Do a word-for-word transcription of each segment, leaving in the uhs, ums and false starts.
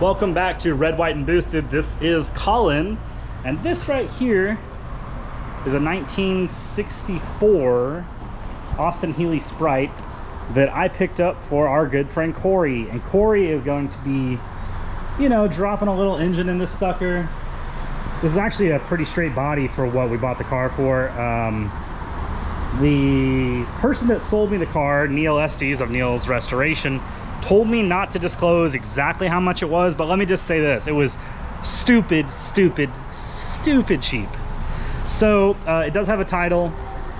Welcome back to Red, White and Boosted. This is Colin, and this right here is a nineteen sixty-four Austin Healey Sprite that I picked up for our good friend Corey. And Corey is going to be, you know, dropping a little engine in this sucker. This is actually a pretty straight body for what we bought the car for. Um, the person that sold me the car, Neil Estes of Neil's Restoration, told me not to disclose exactly how much it was, but let me just say this. It was stupid, stupid, stupid cheap. So uh, it does have a title.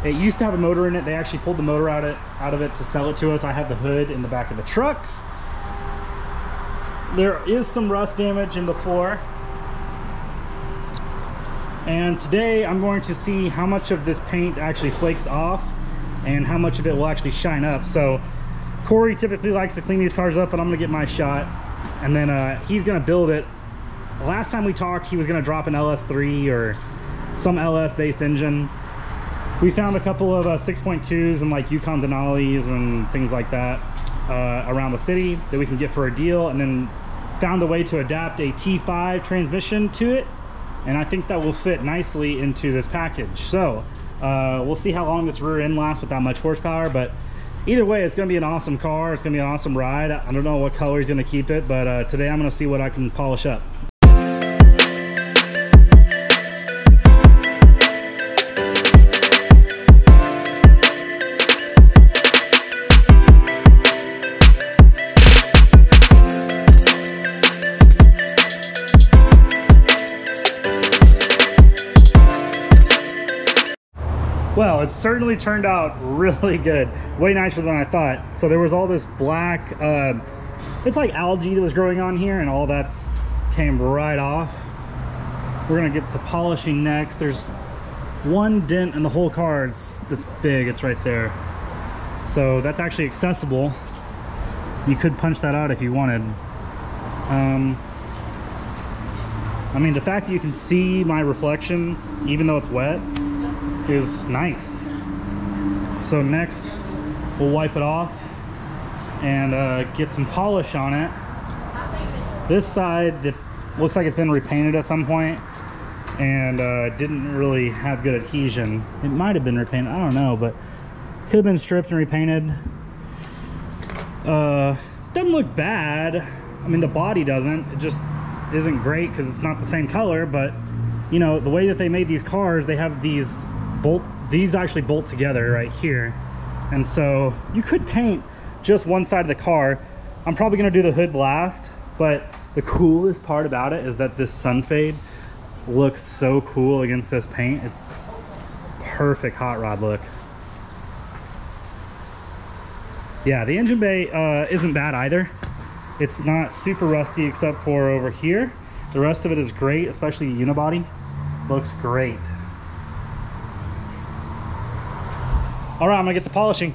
It used to have a motor in it. They actually pulled the motor out of, out of it to sell it to us. I have the hood in the back of the truck. There is some rust damage in the floor. And today I'm going to see how much of this paint actually flakes off and how much of it will actually shine up. So Corey typically likes to clean these cars up, but I'm gonna get my shot. And then uh, he's gonna build it. Last time we talked, he was gonna drop an L S three or some L S based engine. We found a couple of uh, six point twos and like Yukon Denalis and things like that uh, around the city that we can get for a deal, and then found a way to adapt a T five transmission to it. And I think that will fit nicely into this package. So uh, we'll see how long this rear end lasts with that much horsepower, but either way, it's gonna be an awesome car. It's gonna be an awesome ride. I don't know what color he's gonna keep it, but uh, today I'm gonna see what I can polish up. Well, it certainly turned out really good. Way nicer than I thought. So there was all this black, uh, it's like algae that was growing on here, and all that's came right off. We're gonna get to polishing next. There's one dent in the whole car. It's, it's big, it's right there. So that's actually accessible. You could punch that out if you wanted. Um, I mean, the fact that you can see my reflection, even though it's wet, is nice. So next we'll wipe it off and uh, get some polish on it. This side that looks like it's been repainted at some point and uh, didn't really have good adhesion. It might have been repainted, I don't know, but could have been stripped and repainted. Uh, it doesn't look bad. I mean, the body doesn't. It just isn't great because it's not the same color, but you know, the way that they made these cars, they have these bolt these actually bolt together right here, and so you could paint just one side of the car. I'm probably going to do the hood last, but the coolest part about it is that this sun fade looks so cool against this paint. It's perfect hot rod look. Yeah, the engine bay uh isn't bad either. It's not super rusty except for over here. The rest of it is great, especially unibody looks great. All right, I'm gonna get to polishing.